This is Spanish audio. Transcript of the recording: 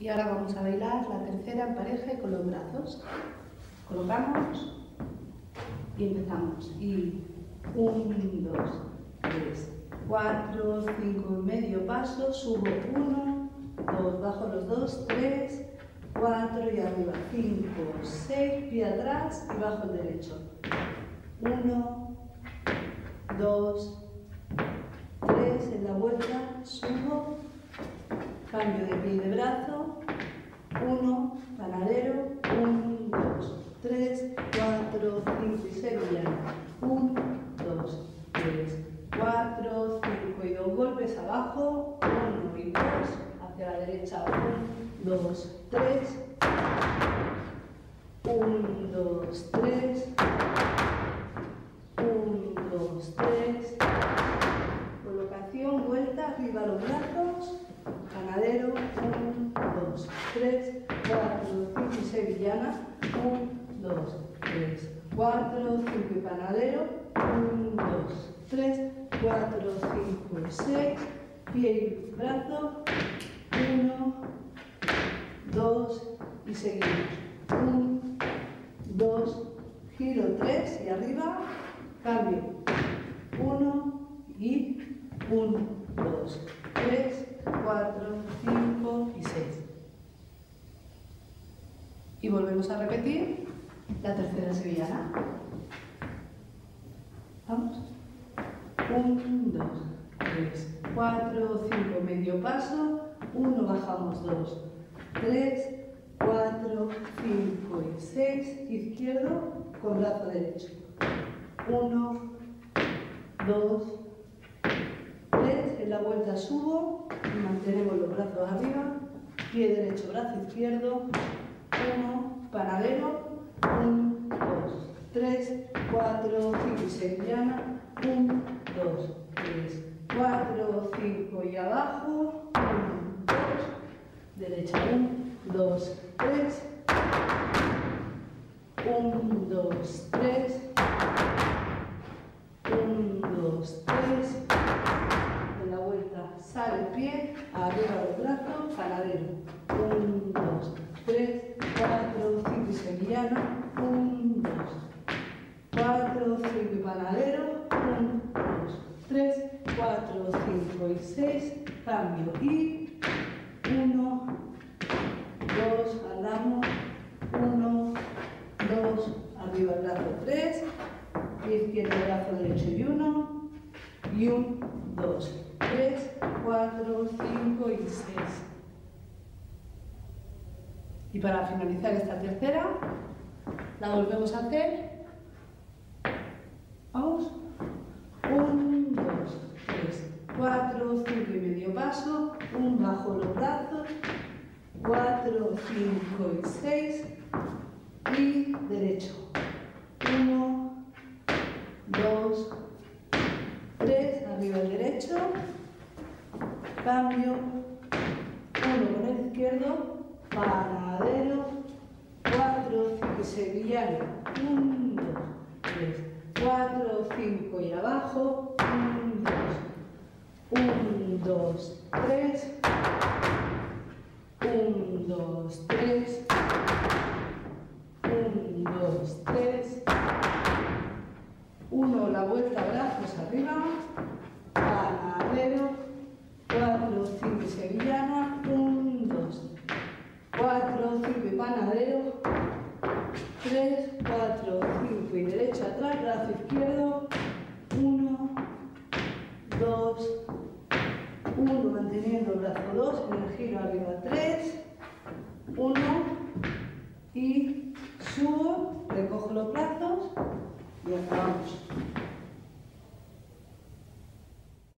Y ahora vamos a bailar la tercera en pareja y con los brazos. Colocamos y empezamos. Y 1, 2, 3, 4, 5, medio paso, subo 1, 2, bajo los 2, 3, 4 y arriba, 5, 6, pie atrás y bajo el derecho. 1, 2, 3, en la vuelta, subo, cambio de pie y de brazo, 1, paralelo, 1, 2, 3, 4, 5 y sevillana, 1, 2, 3, 4, 5 y 2 golpes abajo, 1 y 2, hacia la derecha, 1, 2, 3, 1, 2, 3, 1, 2, 3, colocación, vuelta, arriba los brazos, panadero, 1, 2, 3, 4, 5 y sevillana, 1, 2, 3, 4, 5 y panadero, 1, 2, 3, 4, 5, 6, pie y brazo, 1, 2 y seguimos, 1, 2, giro 3 y arriba, cambio, 1 y 1, 2, 3, 4, 5 y 6. Y volvemos a repetir la tercera sevillana. Vamos. 1, 2, 3, 4, 5, medio paso, 1, bajamos 2, 3, 4, 5 y 6, izquierdo con brazo derecho. 1, 2, 3, en la vuelta subo y mantenemos los brazos arriba, pie derecho, brazo izquierdo, 1, paralelo, 1, 2, 3, 4, 5 y sevillana, 1, 2, 3, 4, 5 y abajo, 1, 2, derecha, 1, 2, 3, 1, 2, 3, 1, 2, 3, en la vuelta sale el pie, arriba los brazos, panadero, 1, 2, 3, 4, 5 y sevillana, 1, 2, 4, 5 y panadero, 1, 2, 3, 4, 5 y 6, cambio y 1, 2, andamos, 1, 2, arriba el brazo 3, pie izquierdo, brazo derecho y 1, y 1, 2, 3, 4, 5 y 6. Y para finalizar esta tercera, la volvemos a hacer. Vamos. 1, 2, 3, 4, 5 y medio paso, 1, bajo los brazos, 4, 5 y 6 y derecho. 1, 2, 3, arriba el derecho, cambio, 1 con el izquierdo, panadero, 4, 5 y sevillano, 1, 2, 3, 4, 5 y abajo, 1, 2, 3, 1, 2, 3, 1, 2, 3, 1, la vuelta, brazos arriba, panadero, 4, 5 y sevillana, 1, 2, 4, 5 y panadero, 3, 4, 5 y derecha atrás, brazo izquierdo,